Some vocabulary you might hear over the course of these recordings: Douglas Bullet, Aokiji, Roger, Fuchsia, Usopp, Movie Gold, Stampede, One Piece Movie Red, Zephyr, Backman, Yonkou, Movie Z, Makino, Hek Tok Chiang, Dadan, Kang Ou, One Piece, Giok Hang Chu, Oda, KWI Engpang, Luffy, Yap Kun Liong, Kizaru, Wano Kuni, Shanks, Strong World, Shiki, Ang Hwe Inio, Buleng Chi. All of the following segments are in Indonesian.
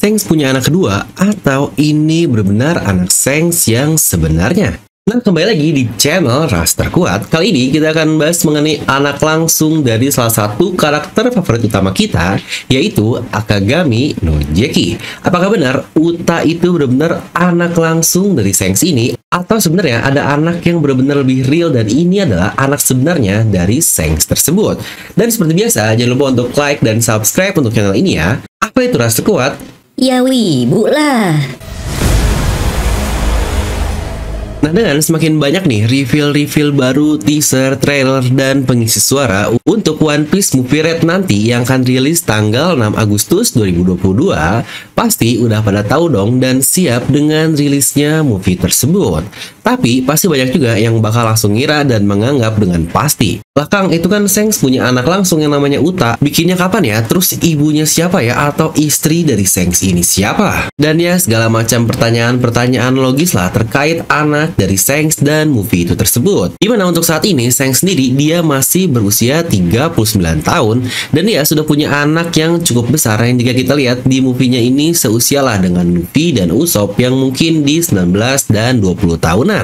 Shanks punya anak kedua atau ini benar-benar anak Shanks yang sebenarnya? Nah, kembali lagi di channel Ras Terkuat. Kali ini kita akan bahas mengenai anak langsung dari salah satu karakter favorit utama kita, yaitu Akagami Nojeki. Apakah benar Uta itu benar-benar anak langsung dari Shanks ini? Atau sebenarnya ada anak yang benar-benar lebih real dan ini adalah anak sebenarnya dari Shanks tersebut? Dan seperti biasa, jangan lupa untuk like dan subscribe untuk channel ini ya. Apa itu Ras Terkuat? Ya wibu lah. Nah, dengan semakin banyak nih reveal-reveal baru, teaser, trailer, dan pengisi suara untuk One Piece Movie Red nanti yang akan rilis tanggal 6 Agustus 2022, pasti udah pada tahu dong dan siap dengan rilisnya movie tersebut. Tapi pasti banyak juga yang bakal langsung ngira dan menganggap dengan pasti, lah Kang, itu kan Shanks punya anak langsung yang namanya Uta, bikinnya kapan ya? Terus ibunya siapa ya? Atau istri dari Shanks ini siapa? Dan ya segala macam pertanyaan-pertanyaan logis lah terkait anak dari Shanks dan movie itu tersebut. Gimana untuk saat ini, Shanks sendiri dia masih berusia 39 tahun dan dia sudah punya anak yang cukup besar yang jika kita lihat di movie-nya ini seusialah dengan Luffy dan Usopp yang mungkin di 19 dan 20 tahunan.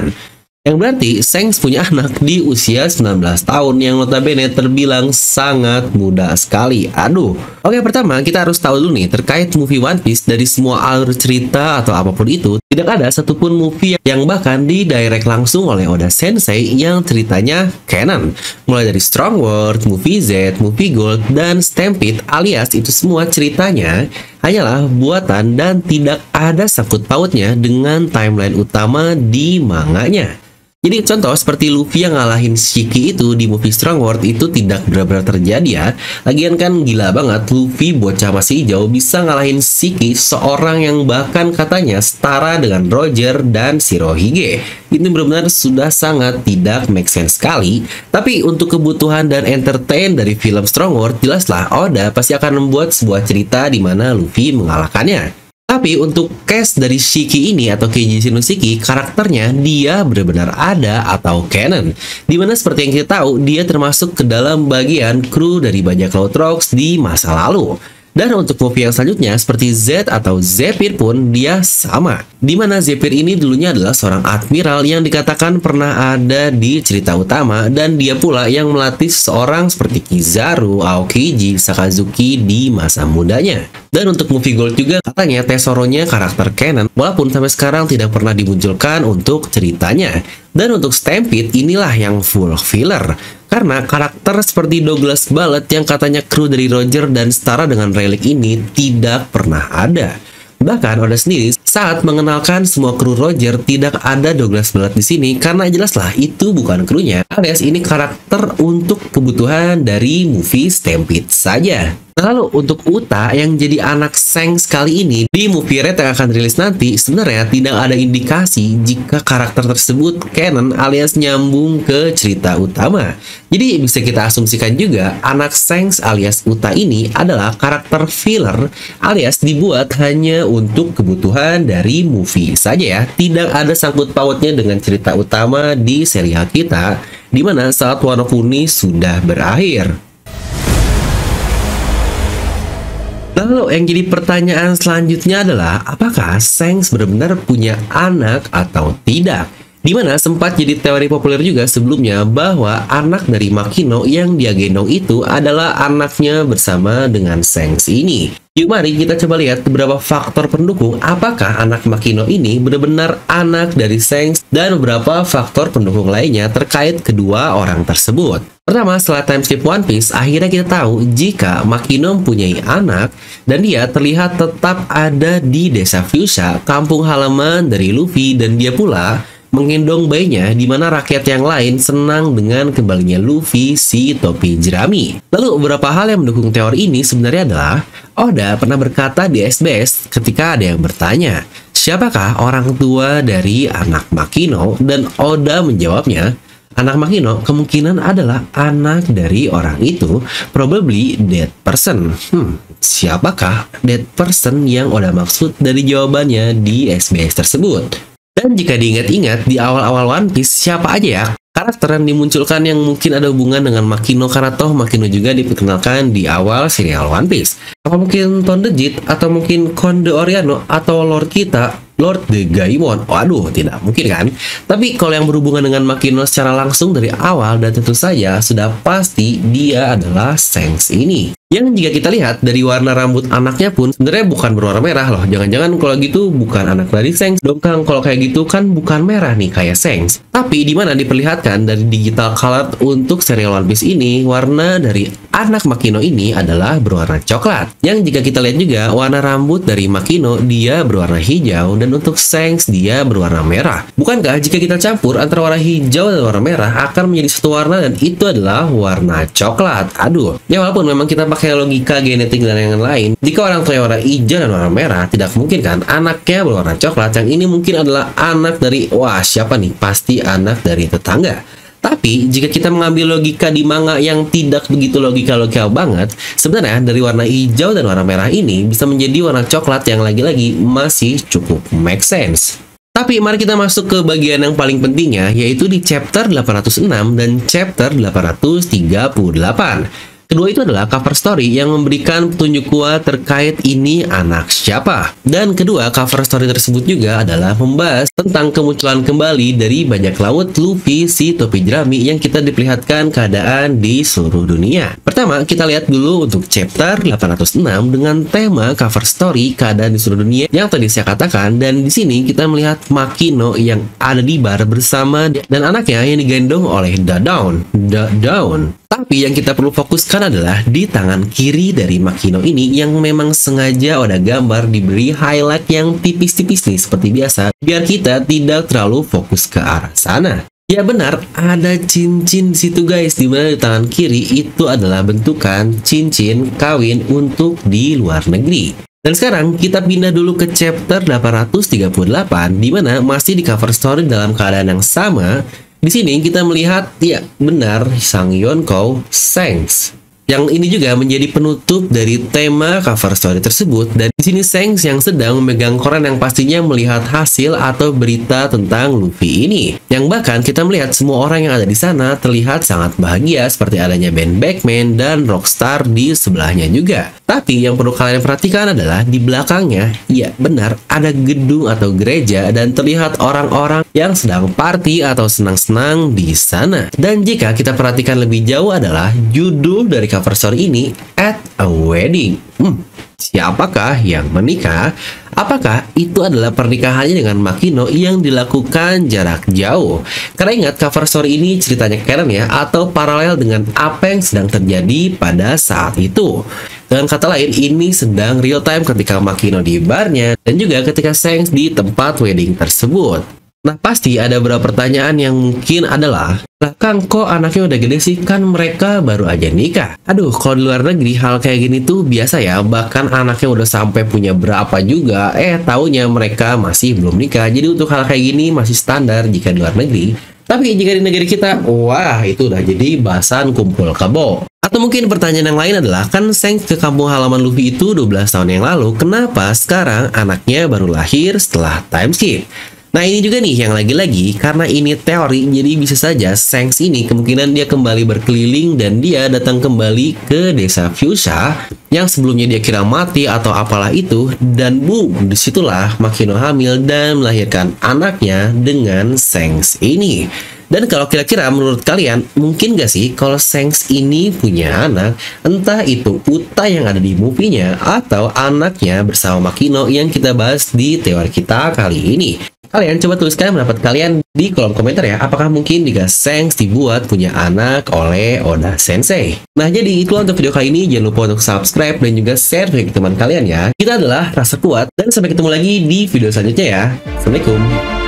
Yang berarti Shanks punya anak di usia 19 tahun yang notabene terbilang sangat muda sekali. Aduh. Oke, pertama kita harus tahu dulu nih terkait movie One Piece, dari semua alur cerita atau apapun itu, tidak ada satupun movie yang bahkan didirect langsung oleh Oda Sensei yang ceritanya canon. Mulai dari Strong World, Movie Z, Movie Gold, dan Stampede alias itu semua ceritanya hanyalah buatan dan tidak ada sangkut pautnya dengan timeline utama di manganya. Jadi contoh seperti Luffy yang ngalahin Shiki itu di movie Strong World itu tidak benar-benar terjadi ya. Lagian kan gila banget Luffy bocah masih hijau bisa ngalahin Shiki, seorang yang bahkan katanya setara dengan Roger dan Sirohige. Itu benar-benar sudah sangat tidak make sense sekali. Tapi untuk kebutuhan dan entertain dari film Strong World, jelaslah Oda pasti akan membuat sebuah cerita di mana Luffy mengalahkannya. Tapi untuk case dari Shiki ini atau Keiji Shiki, karakternya dia benar-benar ada atau canon. Dimana seperti yang kita tahu, dia termasuk ke dalam bagian kru dari bajak laut Rocks di masa lalu. Dan untuk movie yang selanjutnya seperti Z atau Zephyr pun dia sama. Dimana Zephyr ini dulunya adalah seorang admiral yang dikatakan pernah ada di cerita utama. Dan dia pula yang melatih seorang seperti Kizaru, Aokiji, Sakazuki di masa mudanya. Dan untuk movie Gold juga katanya tesoronya karakter canon. Walaupun sampai sekarang tidak pernah dimunculkan untuk ceritanya. Dan untuk Stampede inilah yang full filler. Karena karakter seperti Douglas Bullet yang katanya kru dari Roger dan setara dengan relik ini tidak pernah ada. Bahkan Oda sendiri saat mengenalkan semua kru Roger tidak ada Douglas Bullet di sini karena jelaslah itu bukan krunya. Alias ini karakter untuk kebutuhan dari movie Stampede saja. Nah, lalu untuk Uta yang jadi anak Shanks kali ini di movie Red yang akan rilis nanti, sebenarnya tidak ada indikasi jika karakter tersebut canon alias nyambung ke cerita utama. Jadi bisa kita asumsikan juga anak Shanks alias Uta ini adalah karakter filler alias dibuat hanya untuk kebutuhan dari movie saja ya. Tidak ada sangkut pautnya dengan cerita utama di serial kita, di mana saat Wano Kuni sudah berakhir. Lalu yang jadi pertanyaan selanjutnya adalah apakah Shanks benar-benar punya anak atau tidak? Dimana sempat jadi teori populer juga sebelumnya bahwa anak dari Makino yang dia gendong itu adalah anaknya bersama dengan Shanks ini. Yuk mari kita coba lihat beberapa faktor pendukung apakah anak Makino ini benar-benar anak dari Shanks dan beberapa faktor pendukung lainnya terkait kedua orang tersebut. Pertama, setelah timeskip One Piece, akhirnya kita tahu jika Makino mempunyai anak dan dia terlihat tetap ada di desa Fuchsia, kampung halaman dari Luffy, dan dia pula menggendong bayinya di mana rakyat yang lain senang dengan kembalinya Luffy si topi jerami. Lalu beberapa hal yang mendukung teori ini sebenarnya adalah Oda pernah berkata di SBS ketika ada yang bertanya, siapakah orang tua dari anak Makino? Dan Oda menjawabnya, anak Makino kemungkinan adalah anak dari orang itu, probably dead person. Siapakah dead person yang Oda maksud dari jawabannya di SBS tersebut? Dan jika diingat-ingat di awal-awal One Piece siapa aja ya karakter yang dimunculkan yang mungkin ada hubungan dengan Makino, karena toh Makino juga diperkenalkan di awal serial One Piece. Apa mungkin Tondejit, atau mungkin Konde Oriano, atau Lord kita, Lord the Gaimon? Waduh, tidak mungkin kan? Tapi kalau yang berhubungan dengan Makino secara langsung dari awal, dan tentu saja sudah pasti dia adalah Shanks ini. Yang jika kita lihat dari warna rambut anaknya pun sebenarnya bukan berwarna merah loh. Jangan-jangan kalau gitu bukan anak dari Shanks dong Kang. Kalau kayak gitu kan bukan merah nih kayak Shanks. Tapi dimana diperlihatkan dari digital color untuk serial One Piece ini, warna dari anak Makino ini adalah berwarna coklat. Yang jika kita lihat juga warna rambut dari Makino, dia berwarna hijau, dan untuk Shanks dia berwarna merah. Bukankah jika kita campur antara warna hijau dan warna merah akan menjadi satu warna, dan itu adalah warna coklat? Aduh. Ya walaupun memang kita pakai logika genetik dan yang lain, jika orang tuanya warna hijau dan warna merah, tidak mungkin kan anaknya berwarna coklat. Yang ini mungkin adalah anak dari, wah siapa nih, pasti anak dari tetangga. Tapi jika kita mengambil logika di manga yang tidak begitu logika-logika banget, sebenarnya dari warna hijau dan warna merah ini bisa menjadi warna coklat yang lagi-lagi masih cukup make sense. Tapi mari kita masuk ke bagian yang paling pentingnya, yaitu di chapter 806 dan chapter 838. Kedua itu adalah cover story yang memberikan petunjuk kuat terkait ini anak siapa. Dan kedua cover story tersebut juga adalah membahas tentang kemunculan kembali dari bajak laut Luffy si topi jerami yang kita diperlihatkan keadaan di seluruh dunia. Pertama kita lihat dulu untuk chapter 806 dengan tema cover story keadaan di seluruh dunia yang tadi saya katakan. Dan di sini kita melihat Makino yang ada di bar bersama dan anaknya yang digendong oleh Dadan. Tapi yang kita perlu fokuskan adalah di tangan kiri dari Makino ini yang memang sengaja Oda gambar diberi highlight yang tipis-tipis nih seperti biasa, biar kita tidak terlalu fokus ke arah sana. Ya benar, ada cincin di situ guys, dimana di tangan kiri itu adalah bentukan cincin kawin untuk di luar negeri. Dan sekarang kita pindah dulu ke chapter 838, dimana masih di cover story dalam keadaan yang sama. Di sini kita melihat, ya benar, sang Yonkou, Shanks. Yang ini juga menjadi penutup dari tema cover story tersebut. Dan di sini Shanks yang sedang memegang koran yang pastinya melihat hasil atau berita tentang Luffy ini. Yang bahkan kita melihat semua orang yang ada di sana terlihat sangat bahagia, seperti adanya band Backman dan Rockstar di sebelahnya juga. Tapi yang perlu kalian perhatikan adalah di belakangnya, ya benar, ada gedung atau gereja dan terlihat orang-orang yang sedang party atau senang-senang di sana. Dan jika kita perhatikan lebih jauh adalah judul dari cover story ini, At a Wedding. Siapakah yang menikah? Apakah itu adalah pernikahannya dengan Makino yang dilakukan jarak jauh? Karena ingat, cover story ini ceritanya canon ya, atau paralel dengan apa yang sedang terjadi pada saat itu. Dengan kata lain, ini sedang real time ketika Makino di barnya dan juga ketika Shanks di tempat wedding tersebut. Nah pasti ada beberapa pertanyaan yang mungkin adalah, lah Kang, kok anaknya udah gede sih, kan mereka baru aja nikah? Aduh, kalau di luar negeri hal kayak gini tuh biasa ya, bahkan anaknya udah sampai punya berapa juga, taunya mereka masih belum nikah. Jadi untuk hal kayak gini masih standar jika di luar negeri. Tapi jika di negeri kita, wah itu udah jadi bahasan kumpul kebo. Atau mungkin pertanyaan yang lain adalah, kan Shanks ke kampung halaman Luffy itu 12 tahun yang lalu, kenapa sekarang anaknya baru lahir setelah time skip? Nah ini juga nih yang lagi-lagi, karena ini teori, jadi bisa saja Shanks ini kemungkinan dia kembali berkeliling dan dia datang kembali ke desa Fuchsia yang sebelumnya dia kira mati atau apalah itu, dan boom, disitulah Makino hamil dan melahirkan anaknya dengan Shanks ini. Dan kalau kira-kira menurut kalian, mungkin gak sih kalau Shanks ini punya anak, entah itu Uta yang ada di movie-nya atau anaknya bersama Makino yang kita bahas di teori kita kali ini? Kalian coba tuliskan pendapat kalian di kolom komentar ya, apakah mungkin jika Shanks dibuat punya anak oleh Oda Sensei? Nah jadi itulah untuk video kali ini, jangan lupa untuk subscribe dan juga share ke teman kalian ya. Kita adalah Ras Terkuat, dan sampai ketemu lagi di video selanjutnya ya. Assalamualaikum.